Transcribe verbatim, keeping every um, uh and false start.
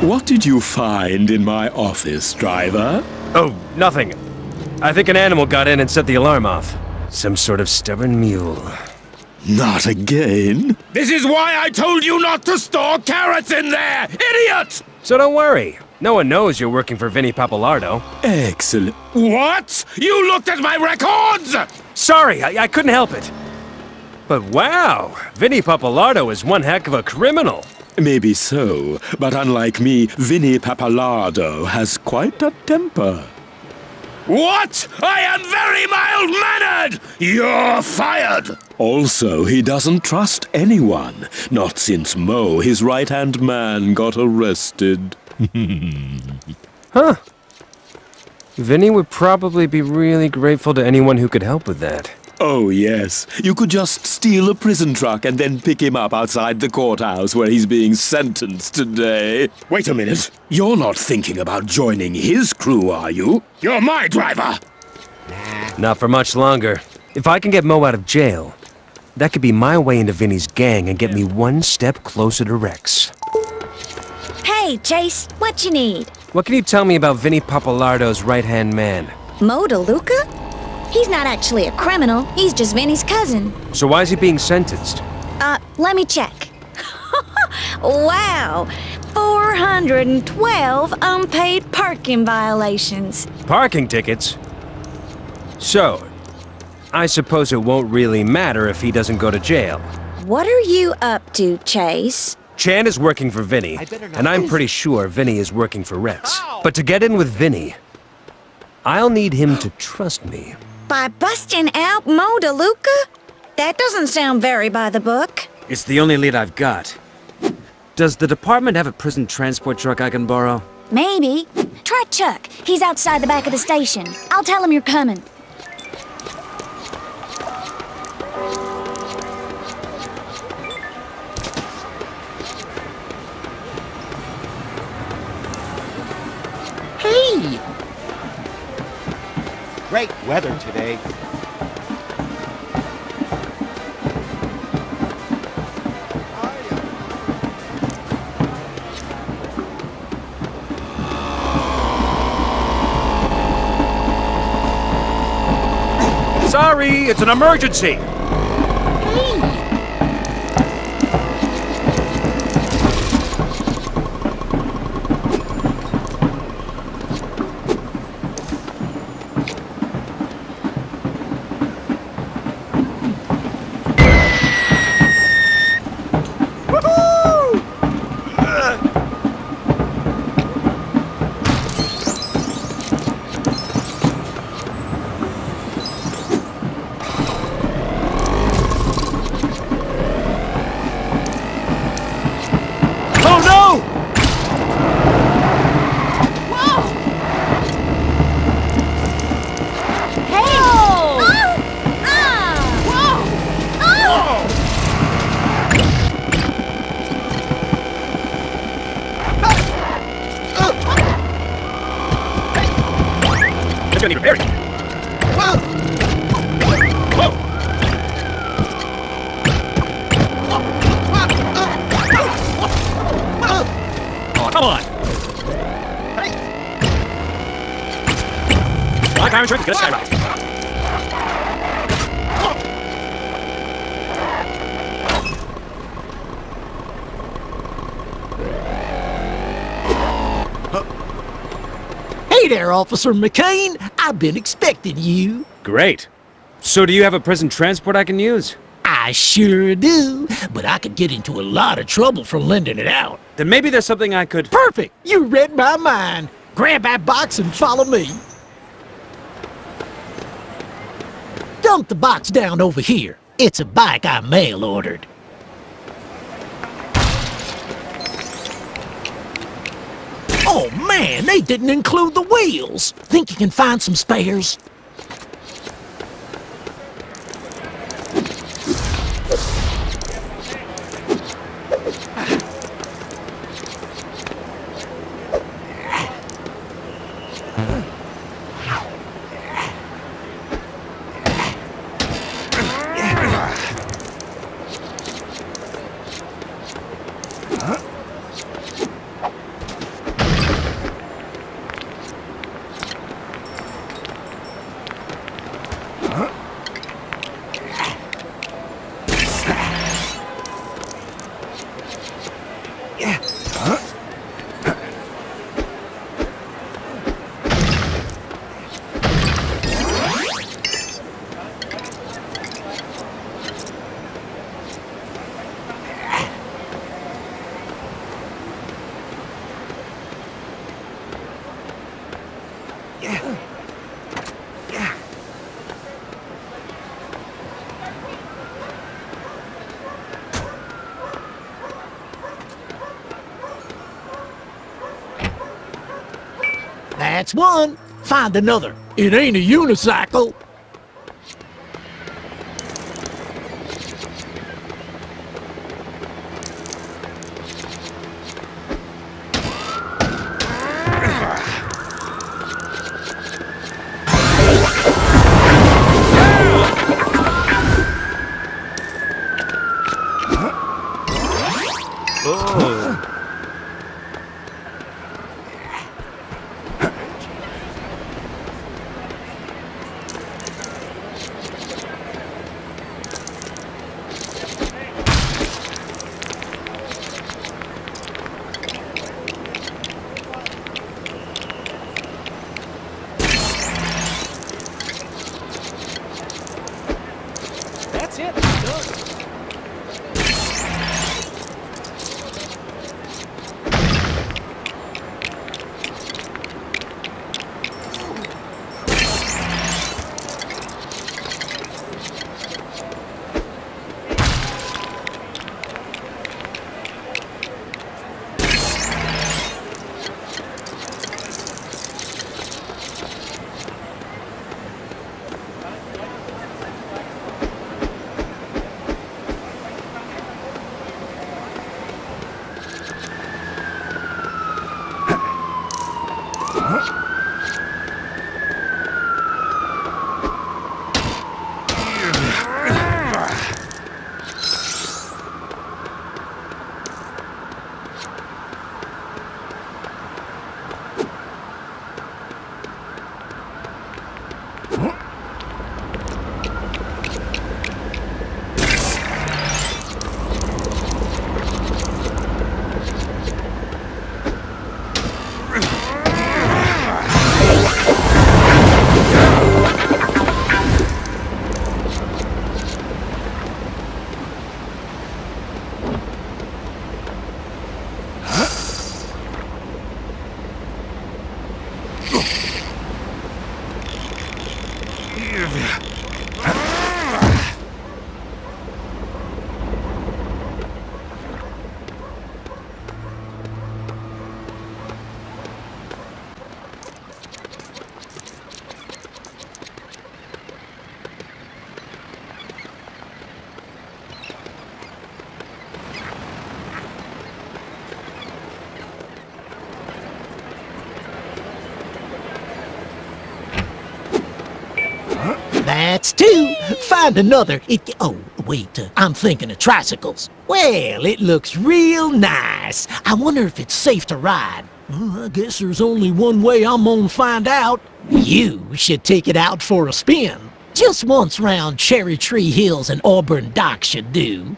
What did you find in my office, driver? Oh, nothing. I think an animal got in and set the alarm off. Some sort of stubborn mule. Not again. This is why I told you not to store carrots in there, idiot! So don't worry. No one knows you're working for Vinnie Pappalardo. Excellent. What? You looked at my records? Sorry, I, I couldn't help it. But wow, Vinnie Pappalardo is one heck of a criminal. Maybe so, but unlike me, Vinnie Pappalardo has quite a temper. What? I am very mild-mannered! You're fired! Also, he doesn't trust anyone. Not since Moe, his right-hand man, got arrested. Huh. Vinnie would probably be really grateful to anyone who could help with that. Oh, yes. You could just steal a prison truck and then pick him up outside the courthouse where he's being sentenced today. Wait a minute. You're not thinking about joining his crew, are you? You're my driver! Not for much longer. If I can get Moe out of jail, that could be my way into Vinnie's gang and get me one step closer to Rex. Hey, Chase, what you need? What can you tell me about Vinnie Pappalardo's right-hand man? Moe DeLuca? He's not actually a criminal, he's just Vinnie's cousin. So why is he being sentenced? Uh, let me check. Wow! four hundred twelve unpaid parking violations. Parking tickets? So, I suppose it won't really matter if he doesn't go to jail. What are you up to, Chase? Chan is working for Vinnie, and I'm pretty sure Vinnie is working for Rex. Ow. But to get in with Vinnie, I'll need him to trust me. By busting out Moe DeLuca? That doesn't sound very by the book. It's the only lead I've got. Does the department have a prison transport truck I can borrow? Maybe. Try Chuck. He's outside the back of the station. I'll tell him you're coming. Hey! Great weather today. Sorry, it's an emergency. Gonna need repairs. Whoa! Whoa! Oh, come on! Hey! Black iron trick, get a skyrocket. Hey there, Officer McCain! I've been expecting you. Great. So do you have a prison transport I can use? I sure do, but I could get into a lot of trouble for lending it out. Then maybe there's something I could... Perfect! You read my mind. Grab that box and follow me. Dump the box down over here. It's a bike I mail-ordered. Oh man, they didn't include the wheels! Think you can find some spares? that's one, find another. It ain't a unicycle. That's two. Find another. It, oh, wait, uh, I'm thinking of tricycles. Well, it looks real nice. I wonder if it's safe to ride. Well, I guess there's only one way I'm gonna find out. You should take it out for a spin. Just once round Cherry Tree Hills and Auburn Dock should do.